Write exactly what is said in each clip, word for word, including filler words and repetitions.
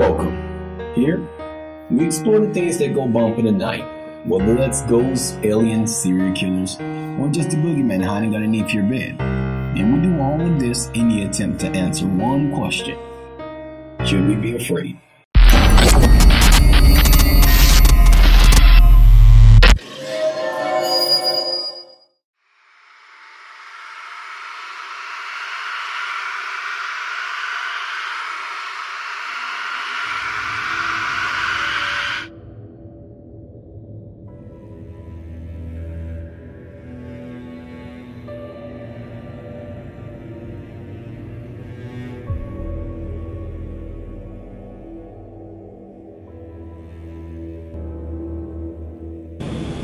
Welcome. Here, we explore the things that go bump in the night, whether that's ghosts, aliens, serial killers, or just the boogeyman hiding underneath your bed. And we do all of this in the attempt to answer one question: should we be afraid?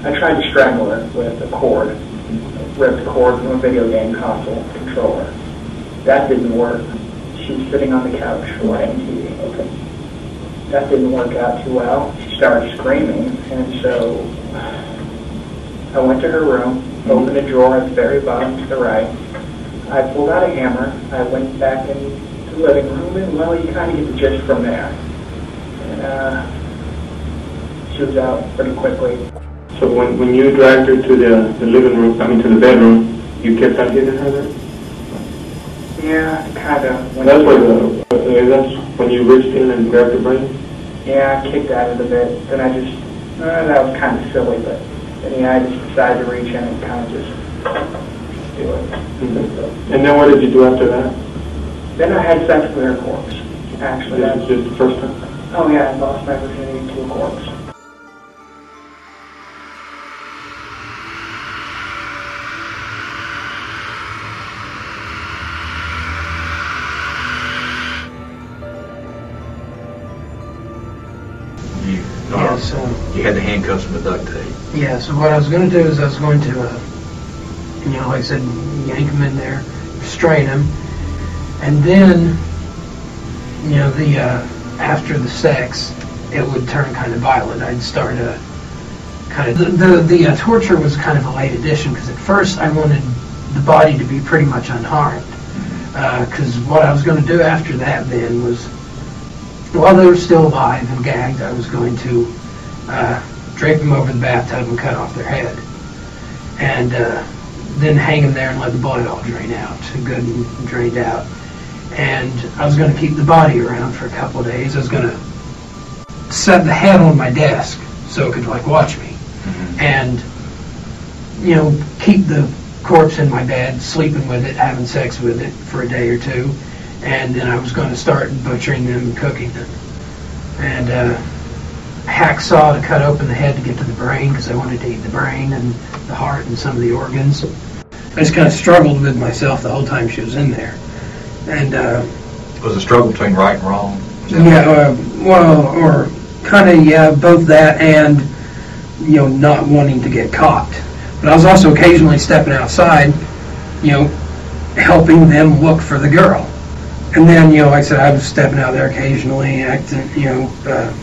I tried to strangle it with a cord, ripped the cord from a video game console controller. That didn't work. She was sitting on the couch watching T V. Okay. That didn't work out too well. She started screaming, and so I went to her room, opened a drawer at the very bottom to the right. I pulled out a hammer. I went back into the living room, and well, you kind of get the gist from there. And uh, she was out pretty quickly. So when, when you dragged her to the, the living room, I mean to the bedroom, you kept on hitting her there? Yeah, kind of. That's, that's when you reached in and grabbed her brain? Yeah, I kicked out of the bed. Then I just, uh, that was kind of silly, but then yeah, I just decided to reach in and kind of just do it. Mm-hmm. And then what did you do after that? Then I had sex with her corpse, actually. This is just the first time? Oh yeah, I lost my virginity to a corpse. Yeah, so you had the handcuffs and the duct tape. Yeah, so what I was going to do is I was going to, uh, you know, like I said, yank him in there, restrain him, and then, you know, the uh, after the sex, it would turn kind of violent. I'd start to kind of, the the, the uh, torture was kind of a late addition, because at first I wanted the body to be pretty much unharmed, because uh, what I was going to do after that then was, while they were still alive and gagged, I was going to uh, drape them over the bathtub and cut off their head. And uh, then hang them there and let the blood all drain out, good and drained out. And I was going to keep the body around for a couple of days. I was going to set the head on my desk so it could, like, watch me. Mm-hmm. And, you know, keep the corpse in my bed, sleeping with it, having sex with it for a day or two. And then I was going to start butchering them and cooking them. And uh, hacksaw to cut open the head to get to the brain, because I wanted to eat the brain and the heart and some of the organs. I just kind of struggled with myself the whole time she was in there. And uh, it was a struggle between right and wrong? Yeah, uh, well, or kind of, yeah, both that and, you know, not wanting to get caught. But I was also occasionally stepping outside, you know, helping them look for the girl. And then, you know, like I said, I was stepping out there occasionally, acting, you know, uh,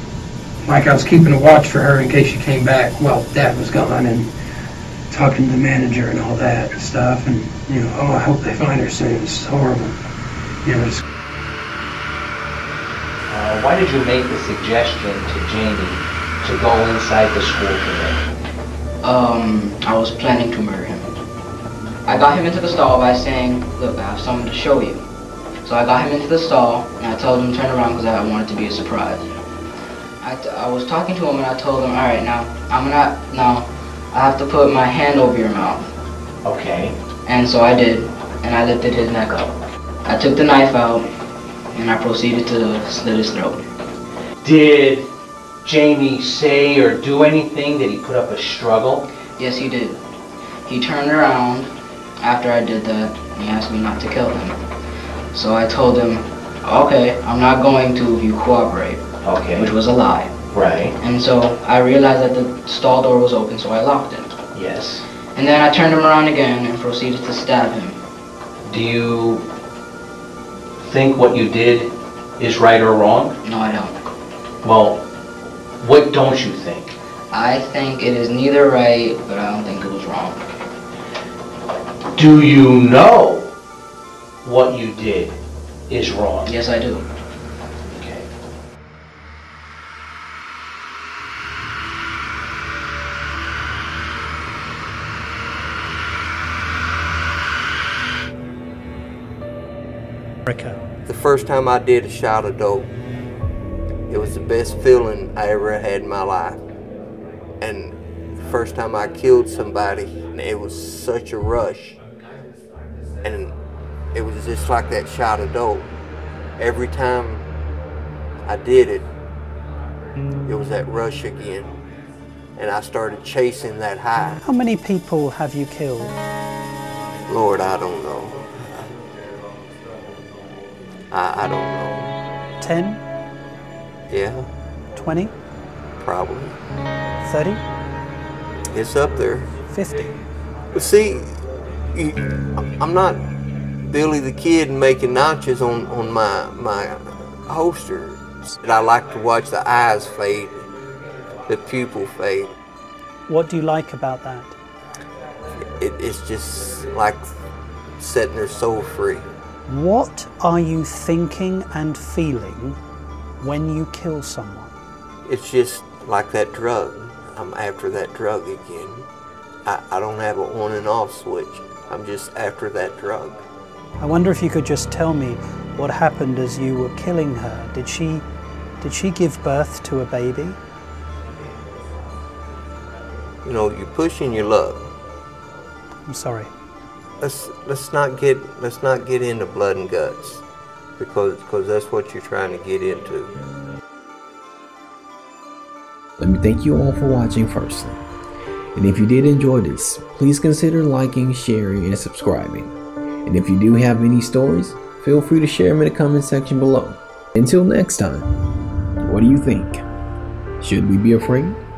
like I was keeping a watch for her in case she came back. Well, Dad was gone, and talking to the manager and all that and stuff. And, you know, oh, I hope they find her soon. It's horrible. You know, it's... Uh, why did you make the suggestion to Jamie to go inside the school today? Um, I was planning to murder him. I got him into the stall by saying, look, I have something to show you. So I got him into the stall, and I told him to turn around because I wanted to be a surprise. I, t I was talking to him, and I told him, all right, now, I'm not, now, I have to put my hand over your mouth. Okay. And so I did, and I lifted his neck up. I took the knife out, and I proceeded to slit his throat. Did Jamie say or do anything? Did he put up a struggle? Yes, he did. He turned around after I did that, and he asked me not to kill him. So I told him, okay, I'm not going to if you cooperate, okay, which was a lie. Right. And so I realized that the stall door was open, so I locked it. Yes. And then I turned him around again and proceeded to stab him. Do you think what you did is right or wrong? No, I don't. Well, what don't you think? I think it is neither right, but I don't think it was wrong. Do you know what you did is wrong? Yes, I do. Okay. America. The first time I did a shot of dope, it was the best feeling I ever had in my life. And the first time I killed somebody, it was such a rush. And it was just like that shot of dope. Every time I did it, it was that rush again. And I started chasing that high. How many people have you killed? Lord, I don't know. I, I don't know. Ten? Yeah. Twenty? Probably. Thirty? It's up there. Fifty? See, I'm not Billy the Kid making notches on, on my, my holster. I like to watch the eyes fade, the pupil fade. What do you like about that? It, it's just like setting their soul free. What are you thinking and feeling when you kill someone? It's just like that drug. I'm after that drug again. I, I don't have an on and off switch. I'm just after that drug. I wonder if you could just tell me what happened as you were killing her. Did she, did she give birth to a baby? You know, you're pushing your luck. I'm sorry. Let's let's not get let's not get into blood and guts, because because that's what you're trying to get into. Let me thank you all for watching first. And if you did enjoy this, please consider liking, sharing, and subscribing. And if you do have any stories, feel free to share them in the comment section below. Until next time, what do you think? Should we be afraid?